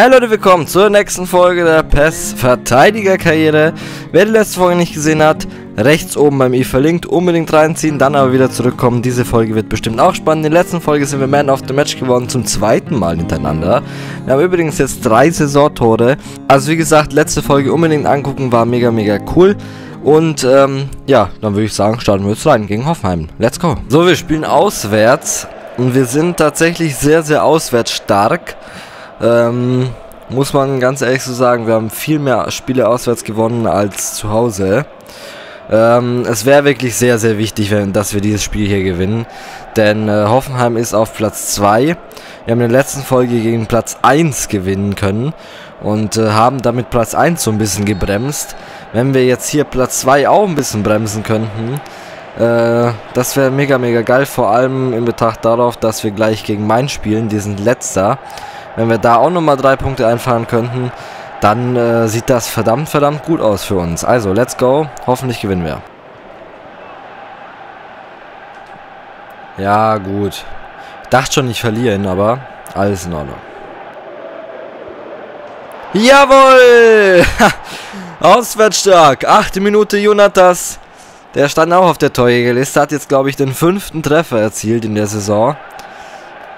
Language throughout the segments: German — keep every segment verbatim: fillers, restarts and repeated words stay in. Hey Leute, willkommen zur nächsten Folge der P E S-Verteidigerkarriere. Wer die letzte Folge nicht gesehen hat, rechts oben beim i verlinkt, unbedingt reinziehen, dann aber wieder zurückkommen. Diese Folge wird bestimmt auch spannend. In der letzten Folge sind wir Man of the Match geworden, zum zweiten Mal hintereinander. Wir haben übrigens jetzt drei Saisontore. Also wie gesagt, letzte Folge unbedingt angucken, war mega, mega cool. Und ähm, ja, dann würde ich sagen, starten wir jetzt rein gegen Hoffenheim. Let's go. So, wir spielen auswärts und wir sind tatsächlich sehr, sehr auswärts stark. Ähm, muss man ganz ehrlich so sagen, wir haben viel mehr Spiele auswärts gewonnen als zu Hause. Ähm, es wäre wirklich sehr, sehr wichtig, wenn, dass wir dieses Spiel hier gewinnen. Denn äh, Hoffenheim ist auf Platz zwei. Wir haben in der letzten Folge gegen Platz eins gewinnen können. Und äh, haben damit Platz eins so ein bisschen gebremst. Wenn wir jetzt hier Platz zwei auch ein bisschen bremsen könnten, äh, das wäre mega, mega geil. Vor allem in Betracht darauf, dass wir gleich gegen Mainz spielen. Die sind letzter. Wenn wir da auch nochmal drei Punkte einfahren könnten, dann äh, sieht das verdammt, verdammt gut aus für uns. Also, let's go. Hoffentlich gewinnen wir. Ja, gut. Ich dachte schon, ich verliere ihn, aber alles in Ordnung. Jawohl! Auswärts stark. Achte Minute, Jonathas. Der stand auch auf der Torjägerliste. Hat jetzt, glaube ich, den fünften Treffer erzielt in der Saison.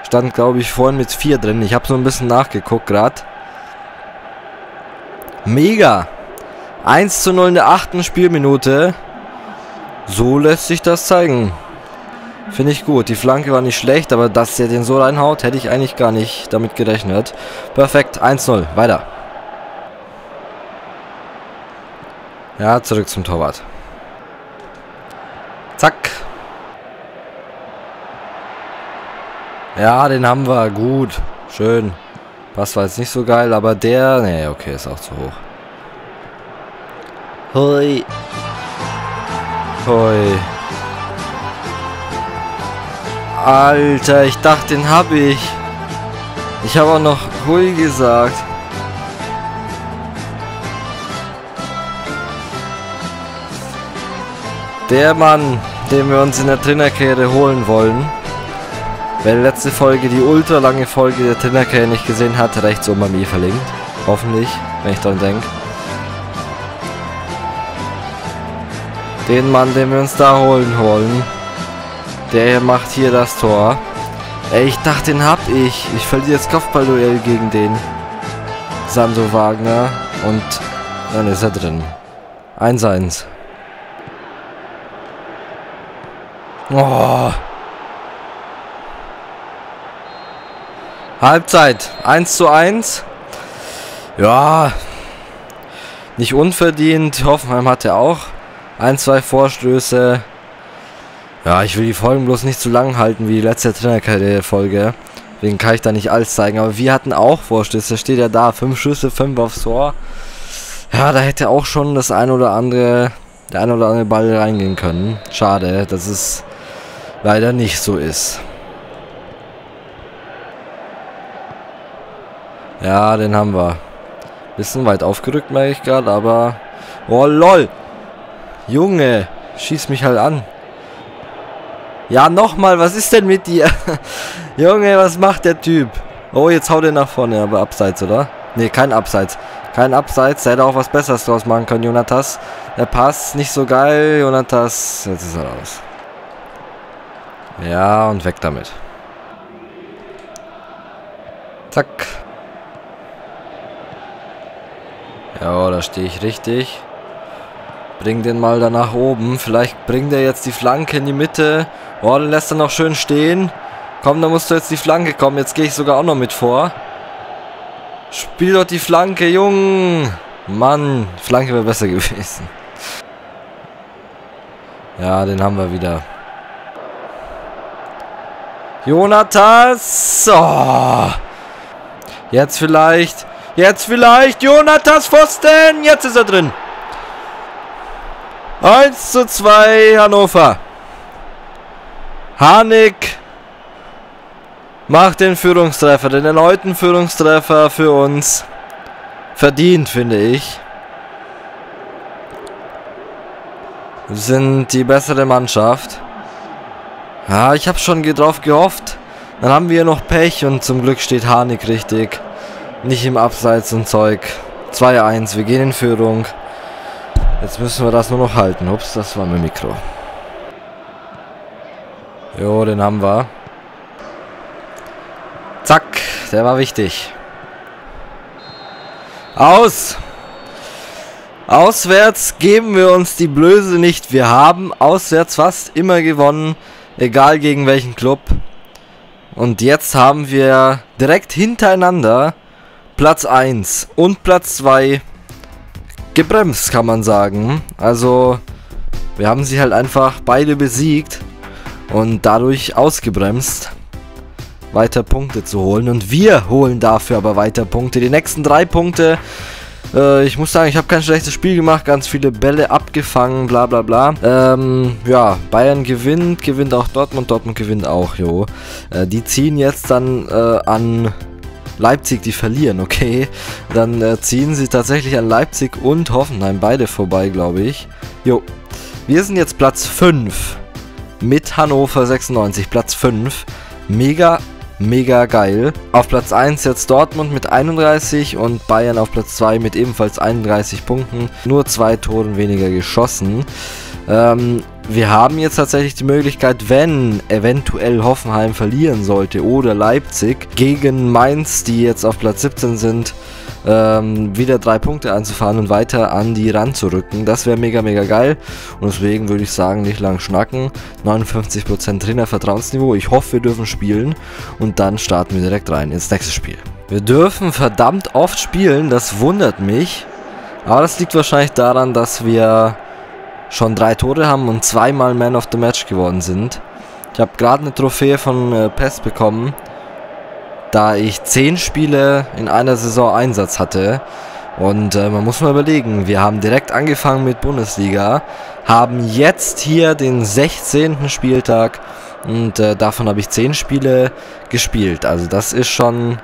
Stand, glaube ich, vorhin mit vier drin. Ich habe so ein bisschen nachgeguckt gerade. Mega. eins zu null in der achten Spielminute. So lässt sich das zeigen. Finde ich gut. Die Flanke war nicht schlecht, aber dass der den so reinhaut, hätte ich eigentlich gar nicht damit gerechnet. Perfekt. eins zu null. Weiter. Ja, zurück zum Torwart. Zack. Ja, den haben wir. Gut. Schön. Pass war jetzt nicht so geil, aber der... Nee, okay, ist auch zu hoch. Hui. Hui. Alter, ich dachte, den hab ich. Ich habe auch noch hui gesagt. Der Mann, den wir uns in der Trainerkarriere holen wollen. Wer die letzte Folge, die ultra lange Folge der Trainerkarriere nicht gesehen hat, rechts oben bei mir verlinkt. Hoffentlich, wenn ich daran denke. Den Mann, den wir uns da holen wollen, der macht hier das Tor. Ey, ich dachte, den hab ich. Ich verliere jetzt Kopfballduell gegen den Sandro Wagner und dann ist er drin. eins zu eins. Oh. Halbzeit, eins zu eins. Ja, nicht unverdient. Hoffenheim hatte auch ein, zwei Vorstöße. Ja, ich will die Folgen bloß nicht zu lang halten wie die letzte Trainerkarriere-Folge. Deswegen kann ich da nicht alles zeigen. Aber wir hatten auch Vorstöße. Steht ja da, fünf Schüsse, fünf aufs Tor. Ja, da hätte auch schon das ein oder andere, der ein oder andere Ball reingehen können. Schade, dass es leider nicht so ist. Ja, den haben wir. Bisschen weit aufgerückt, merke ich gerade, aber... Oh, lol! Junge, schieß mich halt an. Ja, nochmal, was ist denn mit dir? Junge, was macht der Typ? Oh, jetzt haut er nach vorne, aber abseits, oder? Ne, kein Abseits. Kein Abseits, der hätte auch was Besseres draus machen können, Jonathas. Der Pass, nicht so geil, Jonathas. Jetzt ist er raus. Ja, und weg damit. Zack. Ja, da stehe ich richtig. Bring den mal da nach oben. Vielleicht bringt er jetzt die Flanke in die Mitte. Oh, dann lässt er noch schön stehen. Komm, da musst du jetzt die Flanke kommen. Jetzt gehe ich sogar auch noch mit vor. Spiel doch die Flanke, Junge. Mann, Flanke wäre besser gewesen. Ja, den haben wir wieder. Jonathas. Oh. Jetzt vielleicht... Jetzt vielleicht, Jonathas Pfosten, jetzt ist er drin. eins zu zwei, Hannover. Harnik macht den Führungstreffer, den erneuten Führungstreffer für uns. Verdient, finde ich. Wir sind die bessere Mannschaft. Ja, ich habe schon drauf gehofft. Dann haben wir noch Pech und zum Glück steht Harnik richtig. Nicht im Abseits und Zeug. zwei eins, wir gehen in Führung. Jetzt müssen wir das nur noch halten. Ups, das war mein Mikro. Jo, den haben wir. Zack, der war wichtig. Aus! Auswärts geben wir uns die Blöße nicht. Wir haben auswärts fast immer gewonnen, egal gegen welchen Club. Und jetzt haben wir direkt hintereinander Platz eins und Platz zwei gebremst, kann man sagen. Also wir haben sie halt einfach beide besiegt und dadurch ausgebremst, weiter Punkte zu holen. Und wir holen dafür aber weiter Punkte. Die nächsten drei Punkte, äh, ich muss sagen, ich habe kein schlechtes Spiel gemacht, ganz viele Bälle abgefangen, bla bla bla. Ähm, ja, Bayern gewinnt, gewinnt auch Dortmund, Dortmund gewinnt auch, jo. Äh, die ziehen jetzt dann äh, an Leipzig, die verlieren, okay. Dann äh, ziehen sie tatsächlich an Leipzig und Hoffenheim beide vorbei, glaube ich. Jo, wir sind jetzt Platz fünf mit Hannover sechsundneunzig, Platz fünf. Mega, mega geil. Auf Platz eins jetzt Dortmund mit einunddreißig und Bayern auf Platz zwei mit ebenfalls einunddreißig Punkten. Nur zwei Toren weniger geschossen. Ähm, wir haben jetzt tatsächlich die Möglichkeit, wenn eventuell Hoffenheim verlieren sollte oder Leipzig gegen Mainz, die jetzt auf Platz siebzehn sind, ähm, wieder drei Punkte anzufahren und weiter an die ranzurücken. Das wäre mega, mega geil. Und deswegen würde ich sagen, nicht lang schnacken. neunundfünfzig Prozent Trainervertrauensniveau. Ich hoffe, wir dürfen spielen. Und dann starten wir direkt rein ins nächste Spiel. Wir dürfen verdammt oft spielen. Das wundert mich. Aber das liegt wahrscheinlich daran, dass wir schon drei Tore haben und zweimal Man of the Match geworden sind. Ich habe gerade eine Trophäe von äh, P E S bekommen, da ich zehn Spiele in einer Saison Einsatz hatte. Und äh, man muss mal überlegen, wir haben direkt angefangen mit Bundesliga, haben jetzt hier den sechzehnten Spieltag und äh, davon habe ich zehn Spiele gespielt. Also das ist schon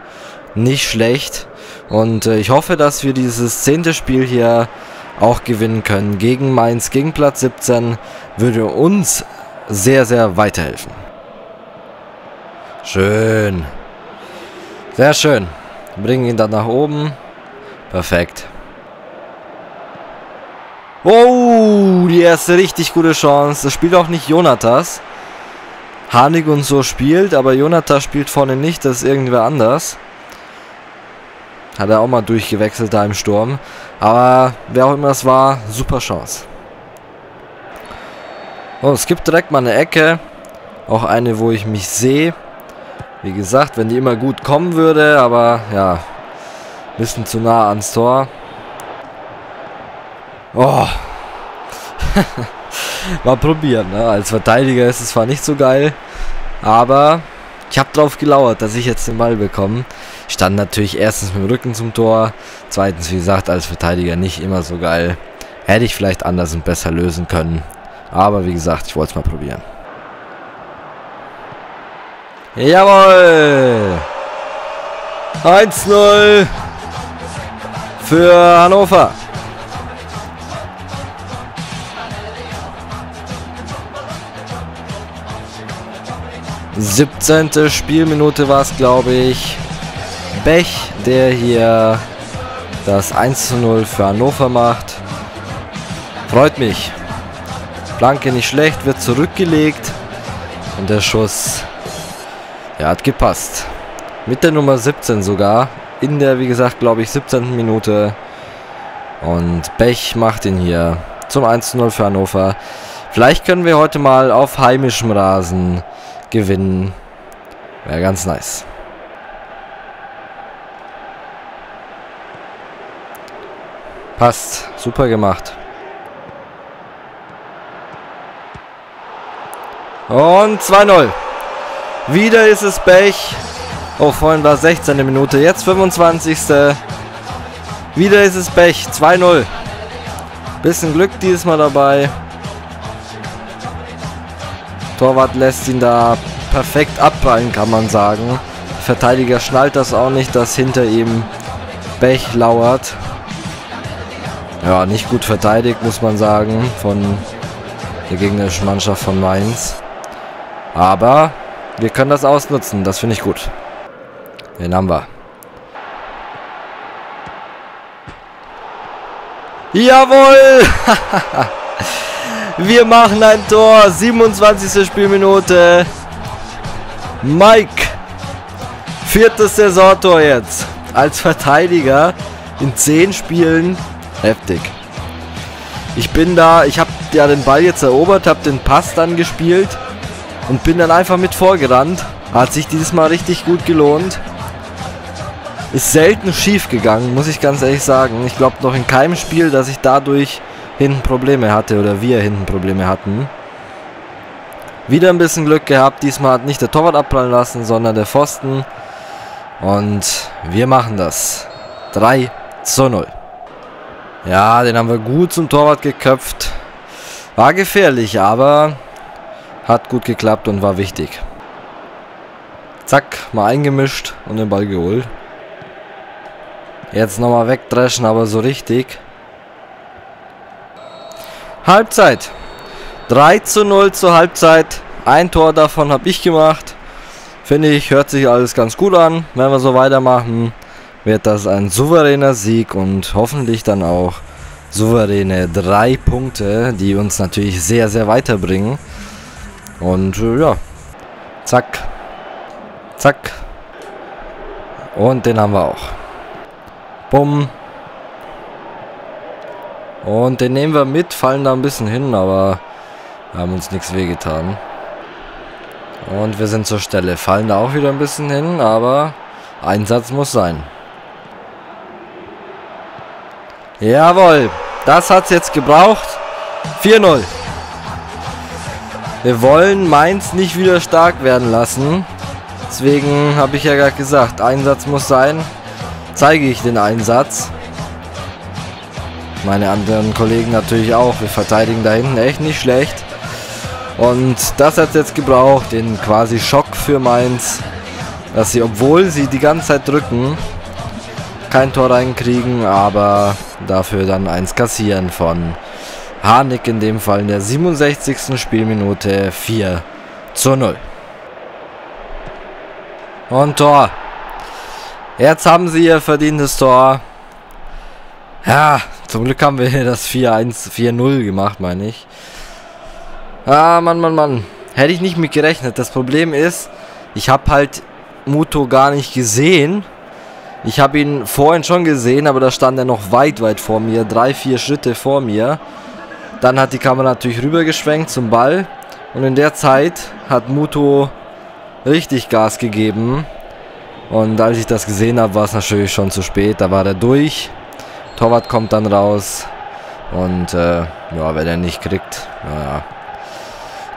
nicht schlecht. Und äh, ich hoffe, dass wir dieses zehnte Spiel hier auch gewinnen können. Gegen Mainz, gegen Platz siebzehn, würde uns sehr, sehr weiterhelfen. Schön. Sehr schön. Bringen ihn dann nach oben. Perfekt. Oh, die erste richtig gute Chance. Das spielt auch nicht Jonathas. Harnik und so spielt, aber Jonathas spielt vorne nicht, das ist irgendwer anders. Hat er auch mal durchgewechselt da im Sturm. Aber wer auch immer das war, super Chance. Und es gibt direkt mal eine Ecke. Auch eine, wo ich mich sehe. Wie gesagt, wenn die immer gut kommen würde. Aber ja, ein bisschen zu nah ans Tor. Oh. Mal probieren. Ne? Als Verteidiger ist es zwar nicht so geil. Aber ich habe drauf gelauert, dass ich jetzt den Ball bekomme. Ich stand natürlich erstens mit dem Rücken zum Tor. Zweitens, wie gesagt, als Verteidiger nicht immer so geil. Hätte ich vielleicht anders und besser lösen können. Aber wie gesagt, ich wollte es mal probieren. Jawohl! eins null für Hannover. siebzehnte Spielminute war es, glaube ich. Bech, der hier das eins zu null für Hannover macht. Freut mich. Flanke nicht schlecht, wird zurückgelegt. Und der Schuss, ja, hat gepasst. Mit der Nummer siebzehn sogar. In der, wie gesagt, glaube ich, siebzehnten Minute. Und Bech macht ihn hier zum eins zu null für Hannover. Vielleicht können wir heute mal auf heimischem Rasen gewinnen. Wäre ganz nice. Passt. Super gemacht. Und zwei null. Wieder ist es Pech. Oh, vorhin war sechzehnte Minute. Jetzt fünfundzwanzigste Wieder ist es Pech. zwei null. Bisschen Glück diesmal dabei. Torwart lässt ihn da perfekt abprallen, kann man sagen. Verteidiger schnallt das auch nicht, dass hinter ihm Pech lauert. Ja, nicht gut verteidigt, muss man sagen, von der gegnerischen Mannschaft von Mainz. Aber wir können das ausnutzen, das finde ich gut. Den haben wir. Jawohl! Wir machen ein Tor. siebenundzwanzigste Spielminute. Mike. Viertes Saisontor jetzt. Als Verteidiger. In zehn Spielen. Heftig. Ich bin da. Ich habe ja den Ball jetzt erobert. Habe den Pass dann gespielt. Und bin dann einfach mit vorgerannt. Hat sich dieses Mal richtig gut gelohnt. Ist selten schief gegangen, muss ich ganz ehrlich sagen. Ich glaube noch in keinem Spiel, dass ich dadurch hinten Probleme hatte oder wir hinten Probleme hatten. Wieder ein bisschen Glück gehabt. Diesmal hat nicht der Torwart abprallen lassen, sondern der Pfosten. Und wir machen das. drei zu null. Ja, den haben wir gut zum Torwart geköpft. War gefährlich, aber hat gut geklappt und war wichtig. Zack, mal eingemischt und den Ball geholt. Jetzt nochmal wegdreschen, aber so richtig. Halbzeit. drei zu null zur Halbzeit. Ein Tor davon habe ich gemacht. Finde ich, hört sich alles ganz gut an. Wenn wir so weitermachen, wird das ein souveräner Sieg und hoffentlich dann auch souveräne drei Punkte, die uns natürlich sehr, sehr weiterbringen. Und ja, zack, zack. Und den haben wir auch. Bumm. Und den nehmen wir mit, fallen da ein bisschen hin, aber haben uns nichts wehgetan. Und wir sind zur Stelle, fallen da auch wieder ein bisschen hin, aber Einsatz muss sein. Jawohl, das hat's jetzt gebraucht. vier null. Wir wollen Mainz nicht wieder stark werden lassen. Deswegen habe ich ja gerade gesagt, Einsatz muss sein. Zeige ich den Einsatz. Meine anderen Kollegen natürlich auch. Wir verteidigen da hinten echt nicht schlecht. Und das hat es jetzt gebraucht, den quasi Schock für Mainz, dass sie, obwohl sie die ganze Zeit drücken, kein Tor reinkriegen, aber dafür dann eins kassieren von Harnik in dem Fall in der siebenundsechzigsten Spielminute. vier zu null. Und Tor. Jetzt haben sie ihr verdientes Tor. Ja, zum Glück haben wir das vier eins, vier null gemacht, meine ich. Ah, Mann, Mann, Mann. Hätte ich nicht mit gerechnet. Das Problem ist, ich habe halt Muto gar nicht gesehen. Ich habe ihn vorhin schon gesehen, aber da stand er noch weit, weit vor mir. Drei, vier Schritte vor mir. Dann hat die Kamera natürlich rübergeschwenkt zum Ball. Und in der Zeit hat Muto richtig Gas gegeben. Und als ich das gesehen habe, war es natürlich schon zu spät. Da war er durch. Torwart kommt dann raus. Und äh, ja, wenn er nicht kriegt, naja,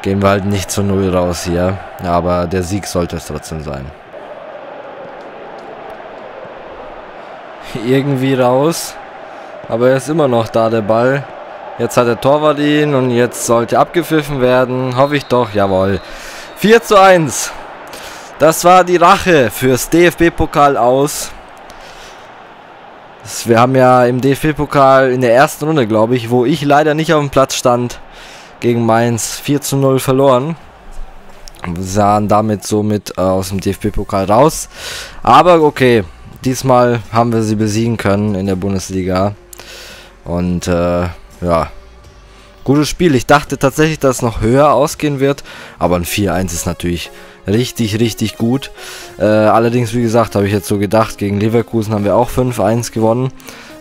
gehen wir halt nicht zu null raus hier. Aber der Sieg sollte es trotzdem sein. Irgendwie raus. Aber er ist immer noch da, der Ball. Jetzt hat der Torwart ihn und jetzt sollte abgepfiffen werden. Hoffe ich doch, jawohl. vier zu eins. Das war die Rache fürs D F B-Pokal aus. Wir haben ja im D F B-Pokal in der ersten Runde, glaube ich, wo ich leider nicht auf dem Platz stand, gegen Mainz vier zu null verloren. Wir sahen damit somit aus dem D F B-Pokal raus. Aber okay, diesmal haben wir sie besiegen können in der Bundesliga. Und äh, ja, gutes Spiel. Ich dachte tatsächlich, dass es noch höher ausgehen wird, aber ein vier eins ist natürlich richtig, richtig gut. Äh, allerdings, wie gesagt, habe ich jetzt so gedacht, gegen Leverkusen haben wir auch fünf eins gewonnen.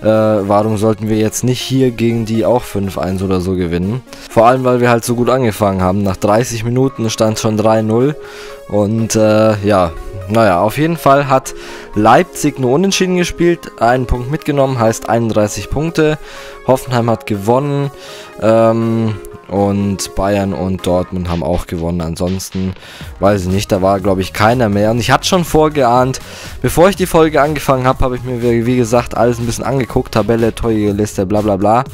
Äh, warum sollten wir jetzt nicht hier gegen die auch fünf eins oder so gewinnen? Vor allem, weil wir halt so gut angefangen haben. Nach dreißig Minuten stand schon drei null. Und äh, ja, naja, auf jeden Fall hat Leipzig nur unentschieden gespielt. Einen Punkt mitgenommen, heißt einunddreißig Punkte. Hoffenheim hat gewonnen. Ähm... Und Bayern und Dortmund haben auch gewonnen. Ansonsten, weiß ich nicht, da war, glaube ich, keiner mehr. Und ich hatte schon vorgeahnt, bevor ich die Folge angefangen habe, habe ich mir, wie gesagt, alles ein bisschen angeguckt. Tabelle, Torjägerliste, bla bla bla.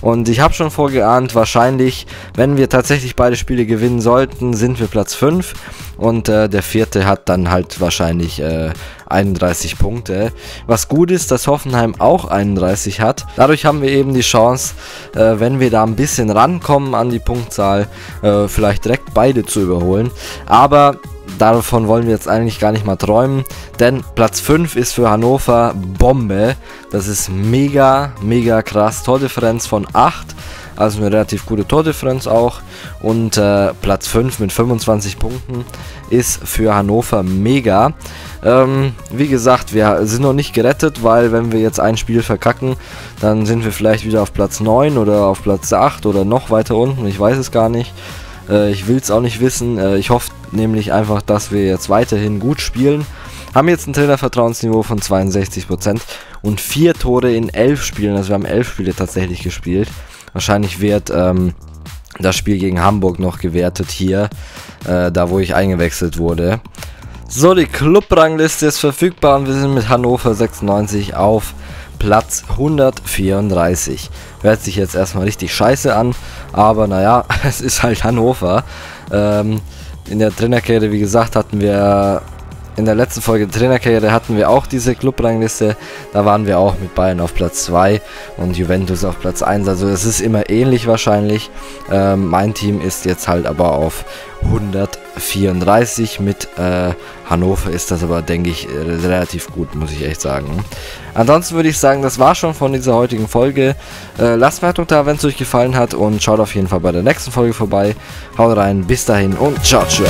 Und ich habe schon vorgeahnt, wahrscheinlich, wenn wir tatsächlich beide Spiele gewinnen sollten, sind wir Platz fünf. Und äh, der vierte hat dann halt wahrscheinlich äh, einunddreißig Punkte. Was gut ist, dass Hoffenheim auch einunddreißig hat. Dadurch haben wir eben die Chance, äh, wenn wir da ein bisschen rankommen an die Punktzahl, äh, vielleicht direkt beide zu überholen. Aber davon wollen wir jetzt eigentlich gar nicht mal träumen, denn Platz fünf ist für Hannover Bombe. Das ist mega, mega krass. Tordifferenz von acht, also eine relativ gute Tordifferenz auch. Und äh, Platz fünf mit fünfundzwanzig Punkten ist für Hannover mega. Ähm, wie gesagt, wir sind noch nicht gerettet, weil wenn wir jetzt ein Spiel verkacken, dann sind wir vielleicht wieder auf Platz neun oder auf Platz acht oder noch weiter unten. Ich weiß es gar nicht. Äh, ich will es auch nicht wissen. Äh, ich hoffe nämlich einfach, dass wir jetzt weiterhin gut spielen. Haben jetzt ein Trainervertrauensniveau von zweiundsechzig Prozent und vier Tore in elf Spielen. Also wir haben elf Spiele tatsächlich gespielt. Wahrscheinlich wird ähm, das Spiel gegen Hamburg noch gewertet hier, äh, da wo ich eingewechselt wurde. So, die Clubrangliste ist verfügbar und wir sind mit Hannover sechsundneunzig auf Platz hundertvierunddreißig. Hört sich jetzt erstmal richtig scheiße an, aber naja, es ist halt Hannover. Ähm, in der Trainerkarriere, wie gesagt, hatten wir... In der letzten Folge Trainerkarriere hatten wir auch diese Clubrangliste, da waren wir auch mit Bayern auf Platz zwei und Juventus auf Platz eins, also es ist immer ähnlich wahrscheinlich. Ähm, mein Team ist jetzt halt aber auf hundertvierunddreißig, mit äh, Hannover ist das aber, denke ich, äh, relativ gut, muss ich echt sagen. Ansonsten würde ich sagen, das war schon von dieser heutigen Folge. Äh, lasst Wertung da, wenn es euch gefallen hat, und schaut auf jeden Fall bei der nächsten Folge vorbei. Haut rein, bis dahin und ciao, ciao.